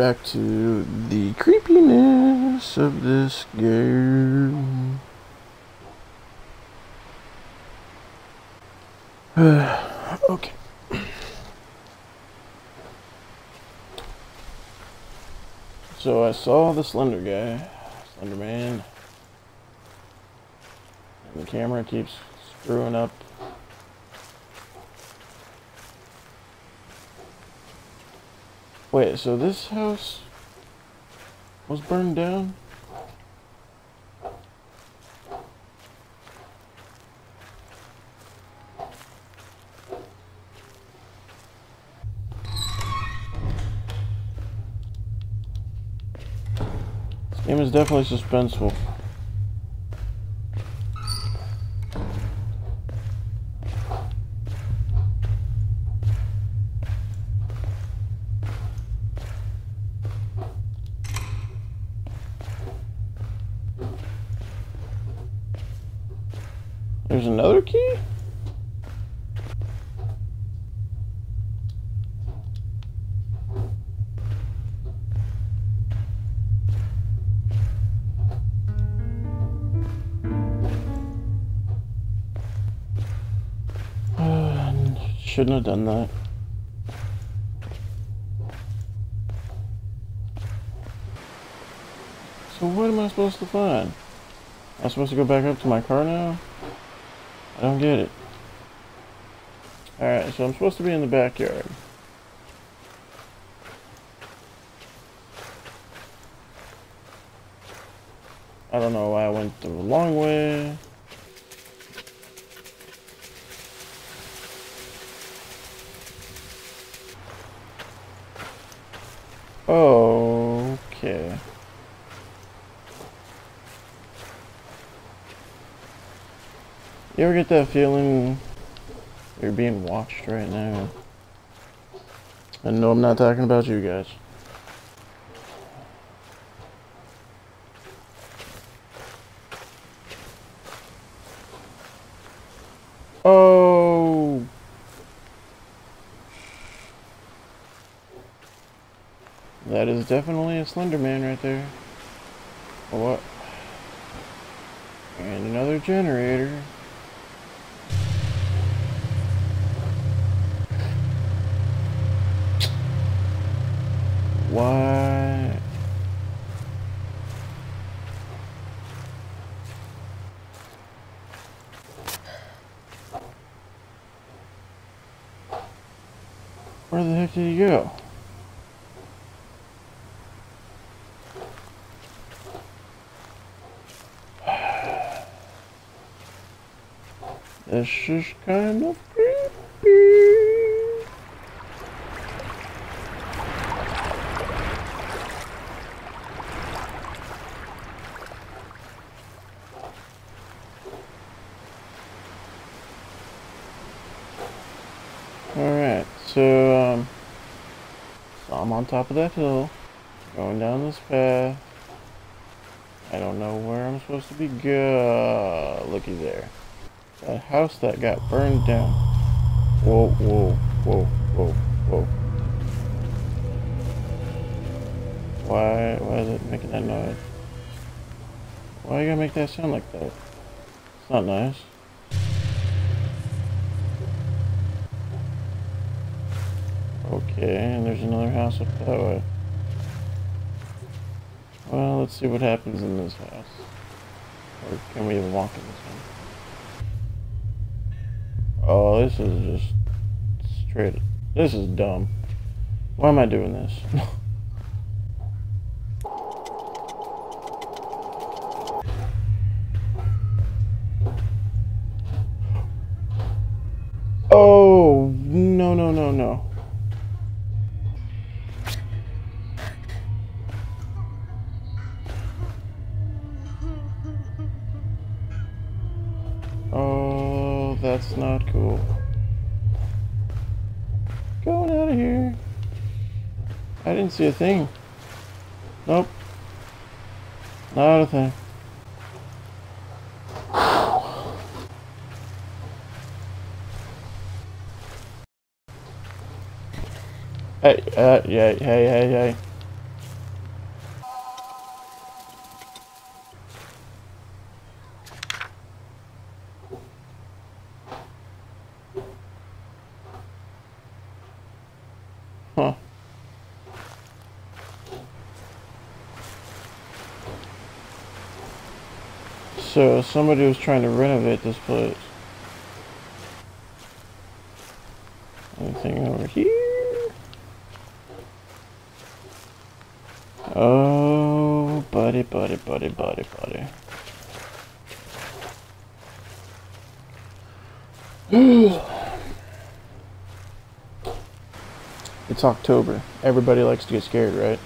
back to the creepiness of this game. Okay. So I saw the Slender guy, Slender Man, and the camera keeps screwing up. Wait, so this house was burned down? This game is definitely suspenseful. There's another key? Shouldn't have done that. So what am I supposed to find? Am I supposed to go back up to my car now? I don't get it. Alright, so I'm supposed to be in the backyard. I don't know why I went the long way. Okay. You ever get that feeling you're being watched right now? And no, I'm not talking about you guys. Oh! That is definitely a Slender Man right there. What? And another generator. Why? Where the heck did he go? This is kind of creepy. Alright, so, I'm on top of that hill, going down this path. I don't know where I'm supposed to be going. Looky there. That house that got burned down. Whoa, whoa, whoa, whoa, whoa. Why is it making that noise? Why you gotta make that sound like that? It's not nice. Okay, and there's another house up that way. Well, let's see what happens in this house. Or can we even walk in this one? Oh, this is just straight. This is dumb. Why am I doing this? Oh, no, no, no, no. That's not cool. Going out of here. I didn't see a thing. Nope. Not a thing. Hey, hey, hey, hey, hey. So somebody was trying to renovate this place. Anything over here? Oh, buddy. It's October. Everybody likes to get scared, right?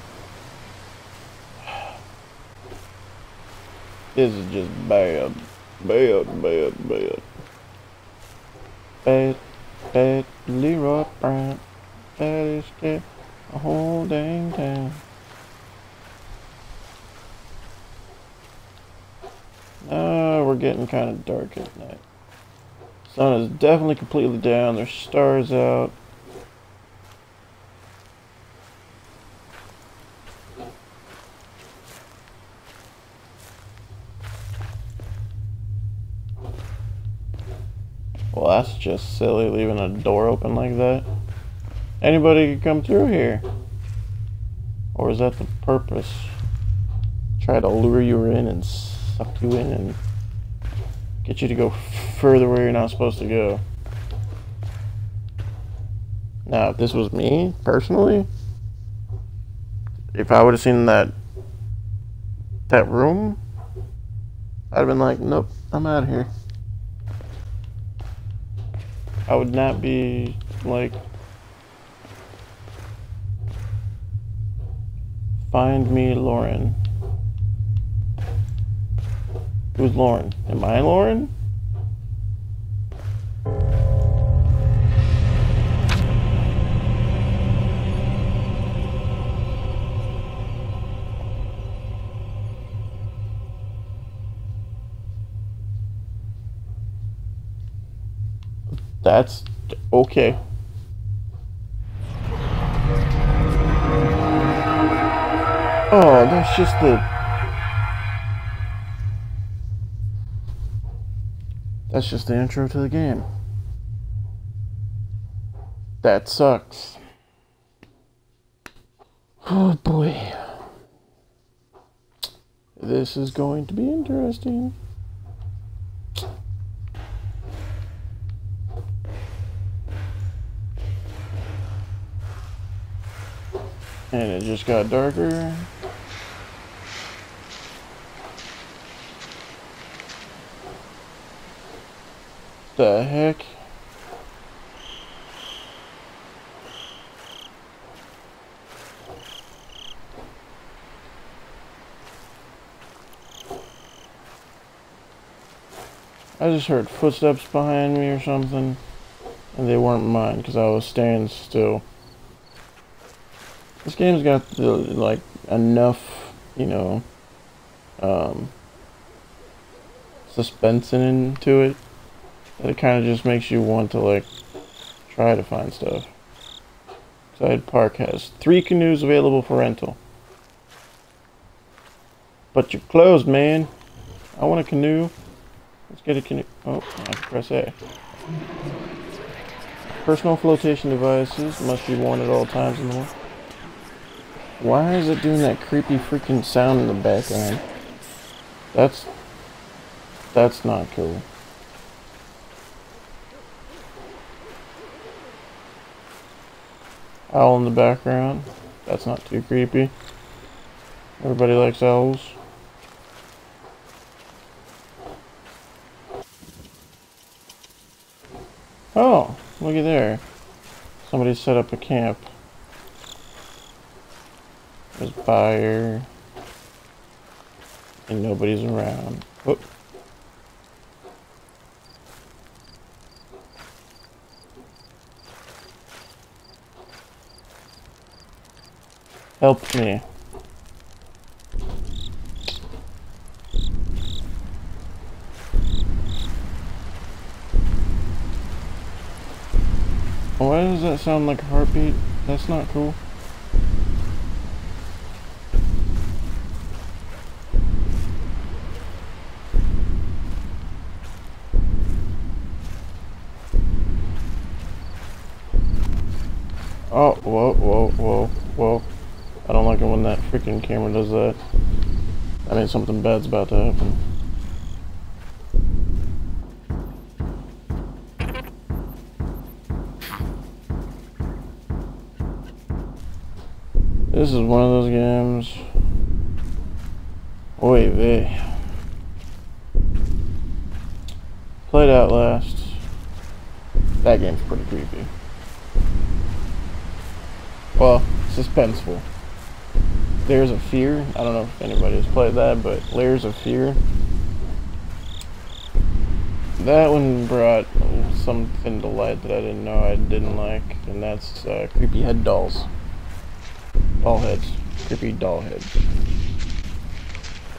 This is just bad. Bad Leroy Brown. That is the whole dang town. Oh, we're getting kind of dark at night. Sun is definitely completely down. There's stars out. Well, that's just silly, leaving a door open like that. Anybody could come through here. Or is that the purpose? Try to lure you in and suck you in and get you to go further where you're not supposed to go. Now, if this was me, personally, if I would have seen that room, I'd have been like, nope, I'm out of here. I would not be, like, find me Lauren. Who's Lauren? Am I Lauren? That's okay. Oh, that's just the intro to the game. That sucks. Oh boy. This is going to be interesting. And it just got darker. The heck? I just heard footsteps behind me or something, and they weren't mine because I was standing still. This game's got the, like, enough, you know, suspense into it that it kind of just makes you want to, like, try to find stuff. Side Park has 3 canoes available for rental. But you're closed, man. I want a canoe. Let's get a canoe. Oh, I press A. Personal flotation devices must be worn at all times in the world. Why is it doing that creepy freaking sound in the background? That's not cool. Owl in the background. That's not too creepy. Everybody likes owls. Oh, looky there. Somebody set up a camp. There's fire, and nobody's around. Whoop. Help me. Why does that sound like a heartbeat? That's not cool. Oh, whoa. I don't like it when that freaking camera does that. I mean, something bad's about to happen. This is one of those games. Oy vey. Played Outlast. That game's pretty creepy. Well, suspenseful. Layers of Fear. I don't know if anybody has played that, but Layers of Fear. That one brought something to light that I didn't know I didn't like, and that's creepy head dolls. Doll heads. Creepy doll heads.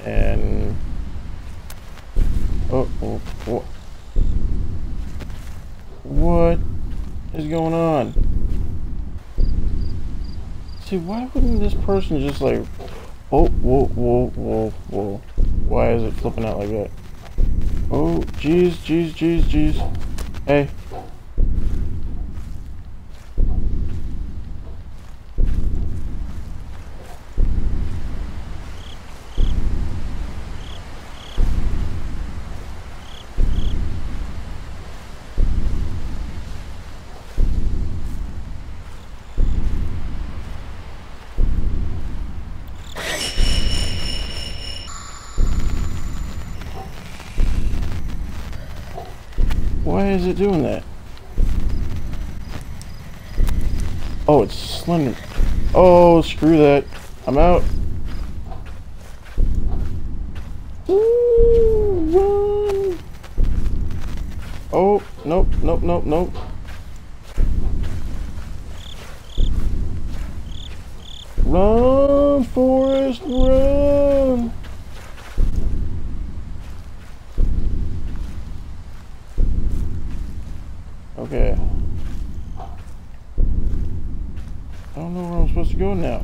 And... Oh. What is going on? See, why wouldn't this person just like... Oh, whoa. Why is it flipping out like that? Oh, jeez. Hey. Why is it doing that? Oh, it's Slender. Oh, screw that. I'm out. Ooh, run. Oh, nope. Run, Forrest, run. Okay. I don't know where I'm supposed to go now.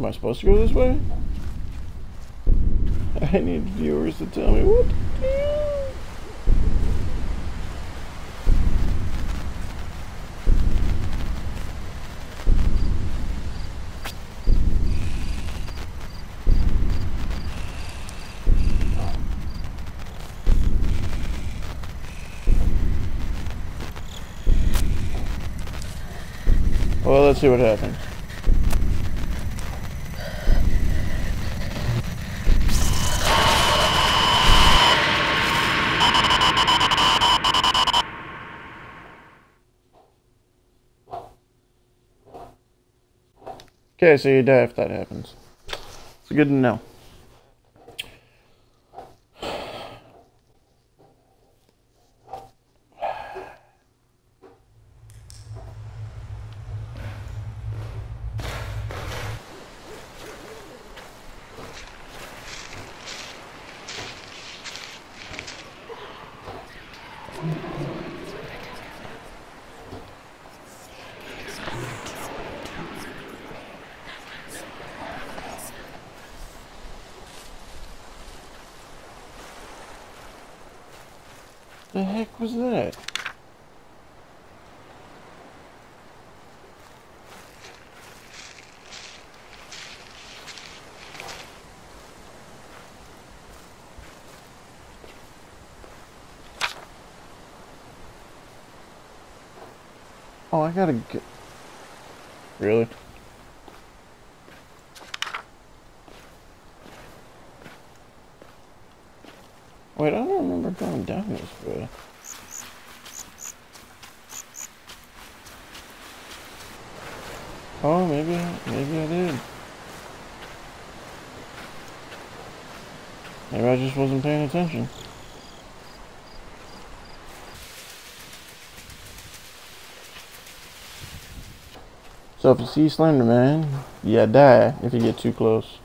Am I supposed to go this way? I need viewers to tell me what to do. Well, let's see what happens. Okay, so you die if that happens. It's good to know. The heck was that? Oh, I gotta get... Really? Wait, I don't remember going down this way. Oh, maybe I did. Maybe I just wasn't paying attention. So if you see Slender Man, yeah, die if you get too close.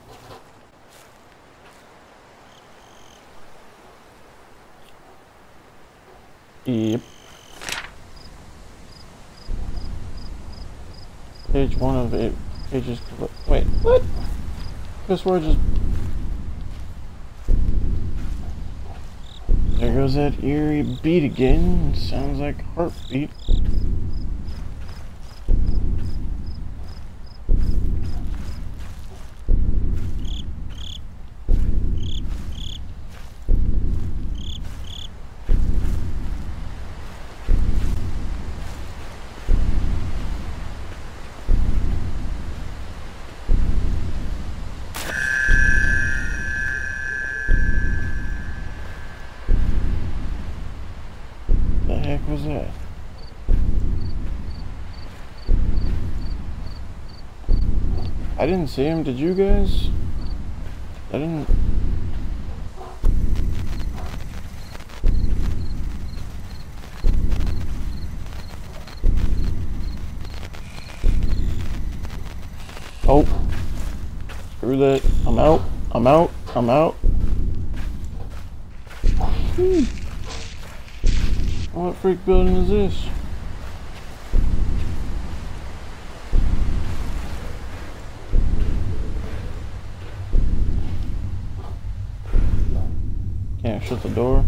Yep. Page 1 of 8 pages. Wait, what? This word just. There goes that eerie beat again. Sounds like heartbeat. heck was that? I didn't see him, did you guys? I didn't. Oh. Screw that. I'm out. I'm out. I'm out. What freak building is this? Can't shut the door.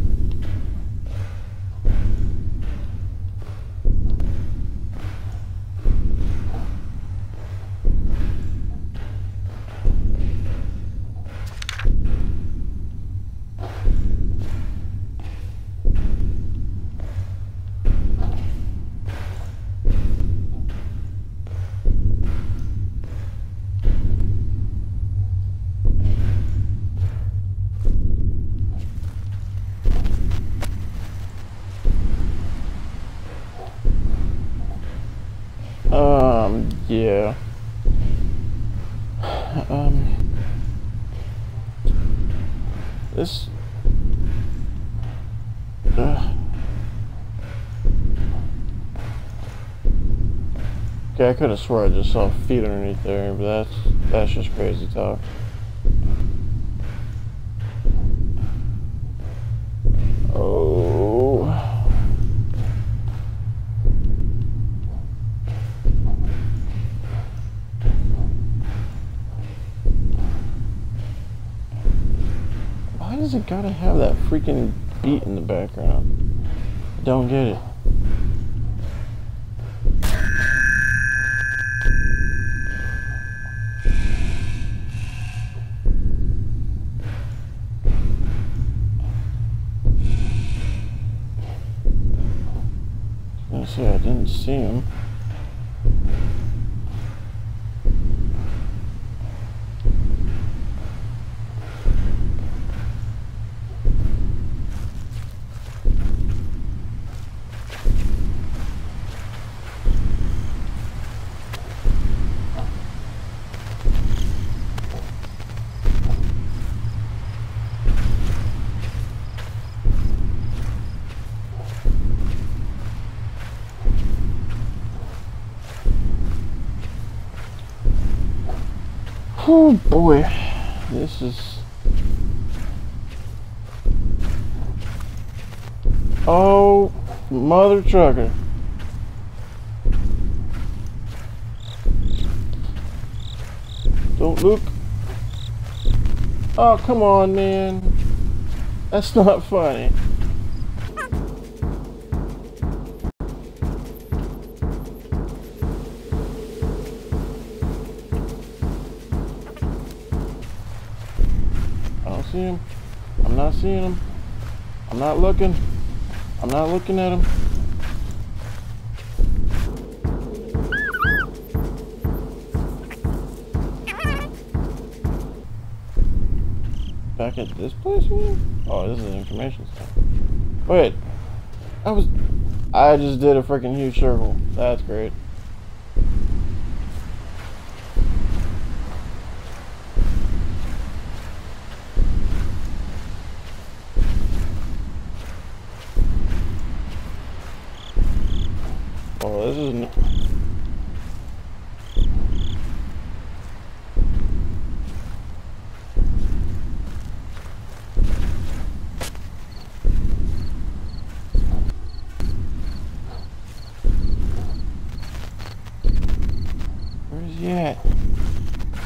Yeah. This. Okay, I could have swore I just saw feet underneath there, but that's just crazy talk. Why does it gotta have that freaking beat in the background? I don't get it. I was gonna say I didn't see him. Oh boy, this is... Oh, mother trucker. Don't look. Oh, come on, man. That's not funny. See him. I'm not seeing him. I'm not looking. I'm not looking at him. Back at this place again? Oh, this is an information center. Wait. I just did a freaking huge circle. That's great. This isn't... Where is he at?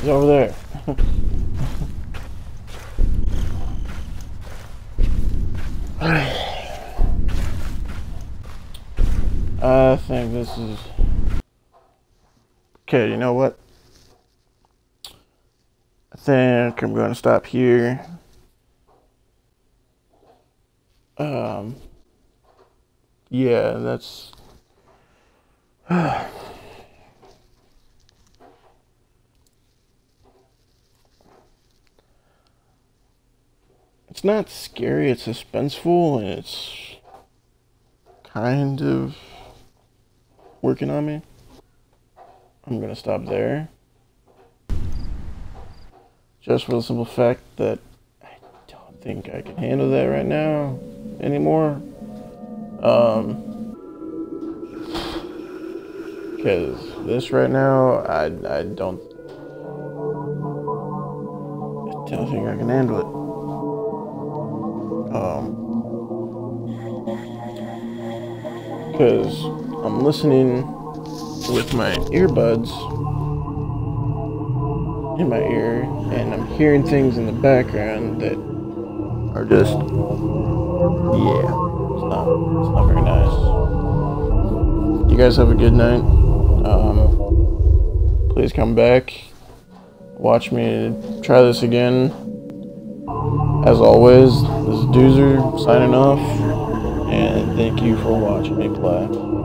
He's over there. I think this is... Okay, you know what? I think I'm going to stop here. Yeah, that's... It's not scary, it's suspenseful, and it's... kind of working on me. I'm gonna stop there. Just for the simple fact that I don't think I can handle that right now anymore. Because this right now, I don't think I can handle it. Because I'm listening with my earbuds in my ear, and I'm hearing things in the background that are just, it's not very nice. You guys have a good night. Please come back, watch me try this again. As always, this is Doozer signing off, and thank you for watching me play.